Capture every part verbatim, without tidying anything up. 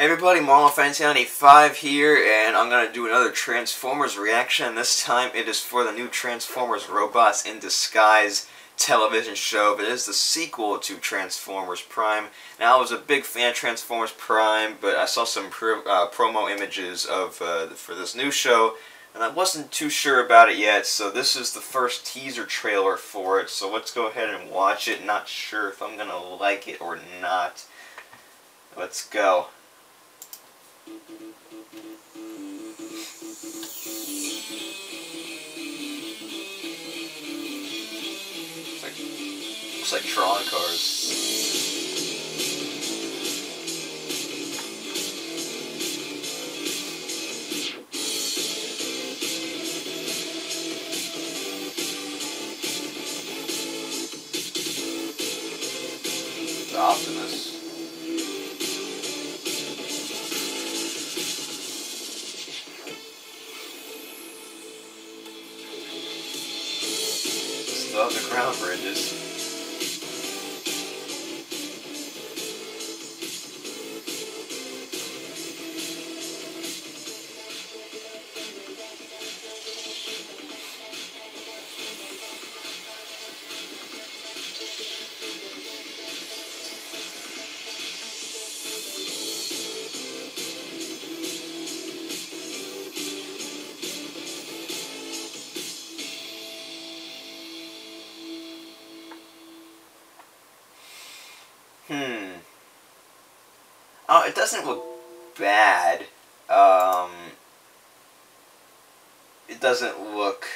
Hey everybody, Marlin Fan nineteen ninety-five here, and I'm going to do another Transformers reaction. This time it is for the new Transformers Robots in Disguise television show, but it is the sequel to Transformers Prime. Now, I was a big fan of Transformers Prime, but I saw some pro uh, promo images of uh, for this new show, and I wasn't too sure about it yet, so this is the first teaser trailer for it, so let's go ahead and watch it. Not sure if I'm going to like it or not. Let's go. It's like, it's like Tron cars. The Optimus. Underground bridges. Hmm. Oh, it doesn't look bad. Um, it doesn't look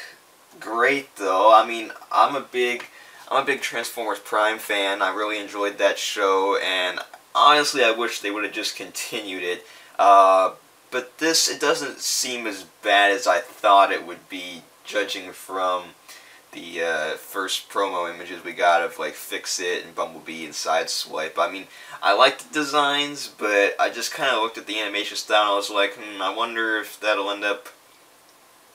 great though. I mean, I'm a big, I'm a big Transformers Prime fan. I really enjoyed that show, and honestly, I wish they would have just continued it. Uh, but this, it doesn't seem as bad as I thought it would be, judging from the uh, first promo images we got of like Fixit and Bumblebee and Sideswipe. I mean, I liked the designs, but I just kind of looked at the animation style and I was like, hmm, I wonder if that'll end up,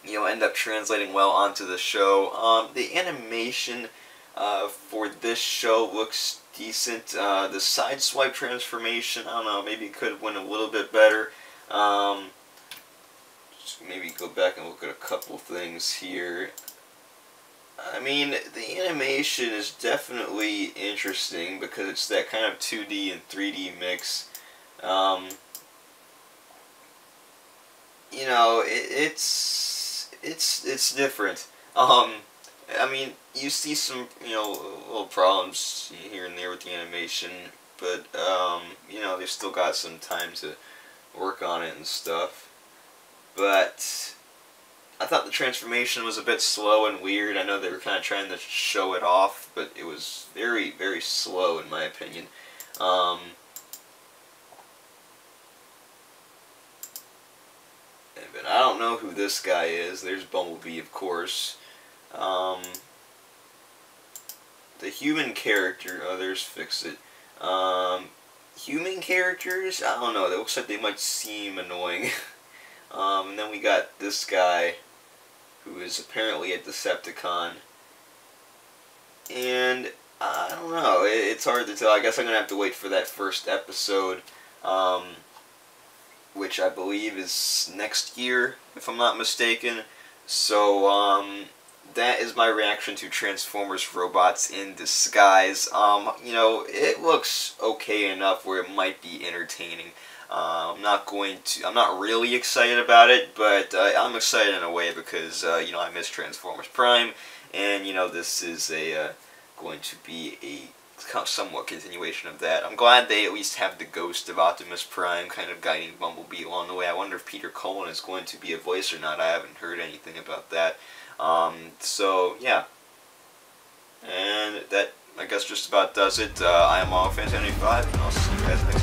you know, end up translating well onto the show. Um, the animation uh, for this show looks decent. Uh, the Sideswipe transformation, I don't know, maybe it could have went a little bit better. Um, just maybe go back and look at a couple things here. I mean, the animation is definitely interesting because it's that kind of two D and three D mix. Um, you know, it, it's it's it's different. Um, I mean, you see some, you know, little problems here and there with the animation, but um, you know, they've still got some time to work on it and stuff. But I thought the transformation was a bit slow and weird. I know they were kind of trying to show it off, but it was very, very slow in my opinion. Um, but I don't know who this guy is. There's Bumblebee, of course. Um, the human character, oh, there's Fixit. Um, human characters? I don't know. It looks like they might seem annoying. um, and then we got this guy, who is apparently a Decepticon, and I don't know, it, it's hard to tell. I guess I'm going to have to wait for that first episode, um, which I believe is next year, if I'm not mistaken. So, um, that is my reaction to Transformers Robots in Disguise. Um, you know, it looks okay enough where it might be entertaining. Uh, I'm not going to, I'm not really excited about it, but uh, I'm excited in a way because, uh, you know, I miss Transformers Prime, and, you know, this is a, uh, going to be a somewhat continuation of that. I'm glad they at least have the ghost of Optimus Prime kind of guiding Bumblebee along the way. I wonder if Peter Cullen is going to be a voice or not. I haven't heard anything about that. Um, so, yeah. And that, I guess, just about does it. Uh, I am Marlin Fan nineteen ninety-five, and I'll see you guys next time.